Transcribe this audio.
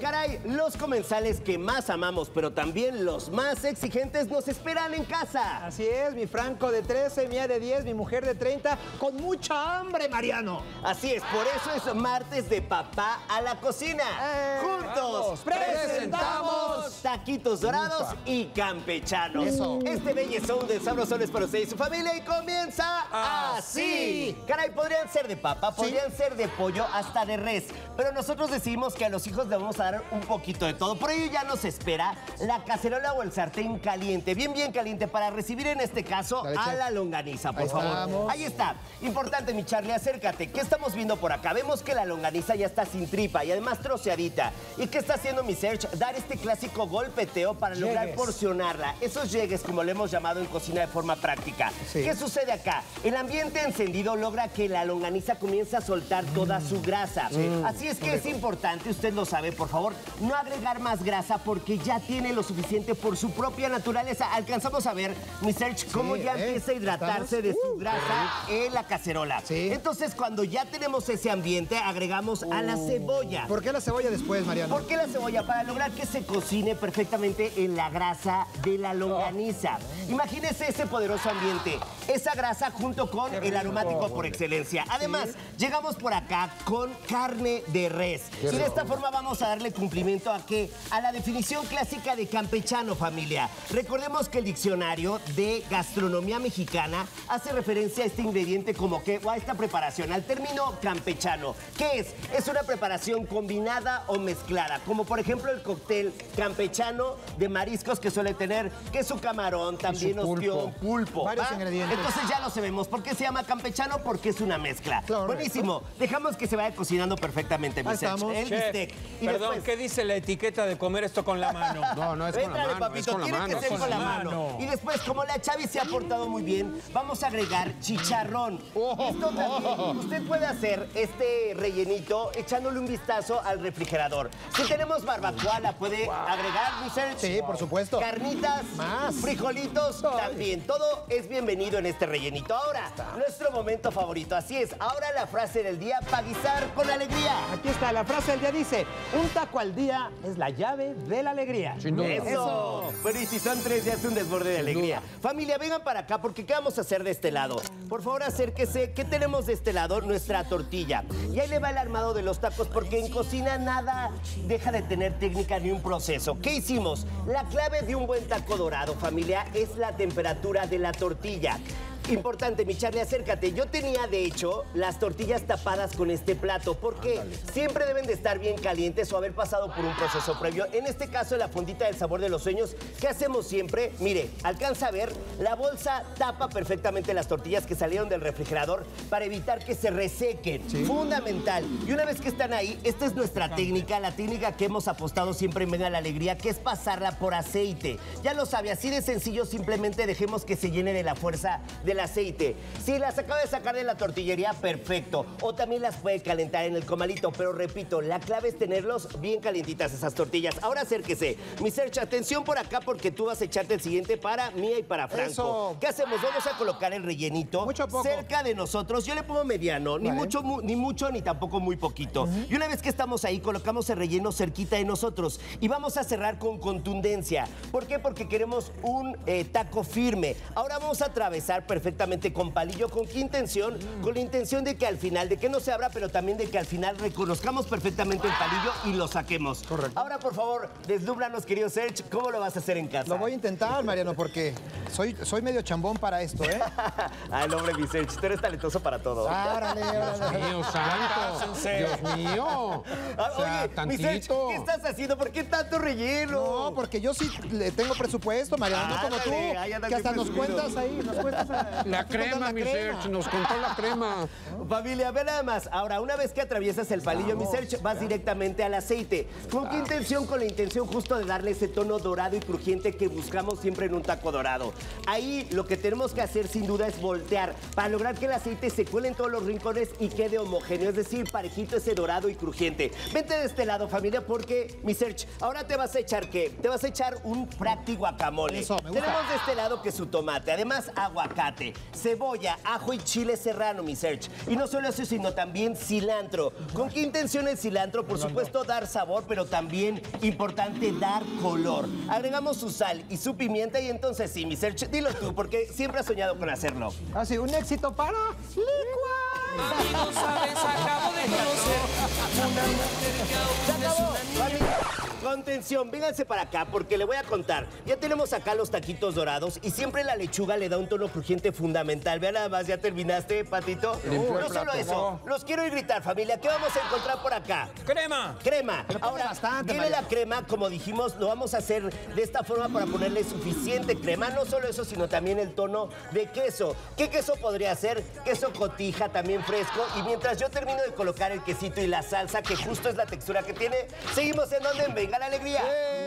caray, los comensales que más amamos, pero también los más exigentes, nos esperan en casa. Así es, mi Franco de 13, mía de 10, mi mujer de 30, con mucha hambre, Mariano. Así es, por eso es martes de Papá a la Cocina. Juntos presentamos taquitos dorados y campechanos. Eso. Este bellezón de sabrosón es para usted y su familia y comienza así. Caray, podrían ser de papa, podrían ser de pollo, hasta de res, pero nosotros decimos que a los hijos le vamos a dar un poquito de todo. Por ello ya nos espera la cacerola o el sartén caliente, bien, bien caliente, para recibir en este caso a la longaniza, por favor. Ahí está. Importante, mi Charlie, acércate. ¿Qué estamos viendo por acá? Vemos que la longaniza ya está sin tripa y además troceadita. ¿Y qué está haciendo mi Serge? Dar este clásico golpeteo para lograr porcionarla. Esos llegues, como le hemos llamado en cocina de forma práctica. Sí. ¿Qué sucede acá? El ambiente encendido logra que la longaniza comience a soltar toda su grasa. Así es que es importante, usted lo sabe, por favor, no agregar más grasa porque ya tiene lo suficiente por su propia naturaleza. Alcanzamos a ver, mi Serge, cómo ya empieza a hidratarse de su grasa en la cacerola. Entonces, cuando ya tenemos ese ambiente, agregamos a la cebolla. ¿Por qué la cebolla después, Mariano? ¿Por qué la cebolla? Para lograr que se cocine perfectamente en la grasa de la longaniza. Imagínese ese poderoso ambiente, esa grasa junto con el aromático por excelencia. Además, llegamos por acá con carne de res. Y de esta forma vamos a darle cumplimiento a que a la definición clásica de campechano, familia. Recordemos que el diccionario de gastronomía mexicana hace referencia a este ingrediente como que, o a esta preparación, al término campechano. ¿Qué es? Es una preparación combinada o mezclada, como por ejemplo el cóctel campechano de mariscos que suele tener, que es su camarón, también ostión, pulpo. Varios ingredientes. Entonces ya lo sabemos. ¿Por qué se llama campechano? Porque es una mezcla. Claro, buenísimo. Dejamos que se vaya cocinando perfectamente, mi Serge. El bistec. Y perdón, después... ¿qué dice la etiqueta de comer esto con la mano? No, no es con la mano, papito, es con la mano. Tiene que ser con la mano. Y después, como la Chavi se ha portado muy bien, vamos a agregar chicharrón. Esto también, usted puede hacer este rellenito echándole un vistazo al refrigerador. Si tenemos barbacoa, la puede agregar, mi Serge. Sí, por supuesto. Carnitas, frijolitos, también. Todo es bienvenido en este rellenito. Ahora, nuestro momento favorito. Así es, ahora la frase del día para guisar con alegría. Aquí está, la frase del día dice, un taco al día es la llave de la alegría. ¡Eso! Bueno, y si son tres, ya es un desborde de alegría. Familia, vengan para acá porque ¿qué vamos a hacer de este lado? Por favor, acérquese. ¿Qué tenemos de este lado? Nuestra tortilla. Y ahí le va el armado de los tacos porque en cocina nada deja de tener técnica ni un proceso. ¿Qué hicimos? La clave de un buen taco dorado, familia, es la temperatura de la tortilla. Importante, mi Charlie, acércate. Yo tenía, de hecho, las tortillas tapadas con este plato porque siempre deben de estar bien calientes o haber pasado por un proceso previo. En este caso, la fundita del sabor de los sueños, ¿qué hacemos siempre? Mire, alcanza a ver, la bolsa tapa perfectamente las tortillas que salieron del refrigerador para evitar que se resequen. Fundamental. Y una vez que están ahí, esta es nuestra técnica, la técnica que hemos apostado siempre en Venga la Alegría, que es pasarla por aceite. Ya lo sabe, así de sencillo, simplemente dejemos que se llene de la fuerza de la aceite. Si las acaba de sacar de la tortillería, perfecto. O también las puede calentar en el comalito. Pero repito, la clave es tenerlos bien calientitas esas tortillas. Ahora acérquese. Mi Serge, atención por acá porque tú vas a echarte el siguiente para mía y para Franco. Eso. ¿Qué hacemos? Vamos a colocar el rellenito cerca de nosotros. Yo le pongo mediano, ni mucho ni tampoco muy poquito. Y una vez que estamos ahí, colocamos el relleno cerquita de nosotros. Y vamos a cerrar con contundencia. ¿Por qué? Porque queremos un taco firme. Ahora vamos a atravesar perfectamente con palillo. ¿Con qué intención? Con la intención de que al final, de que no se abra, pero también de que al final reconozcamos perfectamente el palillo y lo saquemos. Correcto. Ahora, por favor, deslúmbranos, querido Serge, ¿cómo lo vas a hacer en casa? Lo voy a intentar, Mariano, porque soy medio chambón para esto, ¿eh? Al hombre, mi Serge, tú eres talentoso para todo. ¡Árale! ¡Dios mío, santo! ¡Dios mío! Oye, mi Serge, ¿qué estás haciendo? ¿Por qué tanto relleno? No, porque yo sí le tengo presupuesto, Mariano, no como tú, que hasta nos cuentas ahí, La crema, mi Serge, nos contó la crema. Familia, ve nada más. Ahora, una vez que atraviesas el palillo, mi Serge, vas directamente al aceite. ¿Con qué intención? Con la intención justo de darle ese tono dorado y crujiente que buscamos siempre en un taco dorado. Ahí lo que tenemos que hacer sin duda es voltear para lograr que el aceite se cuele en todos los rincones y quede homogéneo, es decir, parejito ese dorado y crujiente. Vente de este lado, familia, porque, mi Serge, ahora te vas a echar, ¿qué? Te vas a echar un práctico guacamole. Eso, me gusta. Tenemos de este lado que su tomate, además aguacate. tomate, cebolla, ajo y chile serrano, mi Serge. Y no solo eso, sino también cilantro. ¿Con qué intención el cilantro? Por supuesto, dar sabor, pero también importante dar color. Agregamos su sal y su pimienta y entonces sí, mi Serge, dilo tú, porque siempre has soñado con hacerlo. Así, un éxito para licuar. Mami, no sabes, acabo de conocer una mujer que aún es una niña. Contención, vénganse para acá porque le voy a contar. Ya tenemos acá los taquitos dorados y siempre la lechuga le da un tono crujiente fundamental. Vean nada más, ¿ya terminaste, Patito? No solo eso, los quiero ir gritar, familia. ¿Qué vamos a encontrar por acá? ¡Crema! ¡Crema! Ahora, viene la crema, como dijimos, lo vamos a hacer de esta forma para ponerle suficiente crema. No solo eso, sino también el tono de queso. ¿Qué queso podría ser? Queso cotija, también fresco. Y mientras yo termino de colocar el quesito y la salsa, que justo es la textura que tiene, seguimos en donde... ¡Venga la alegría! ¡Eh!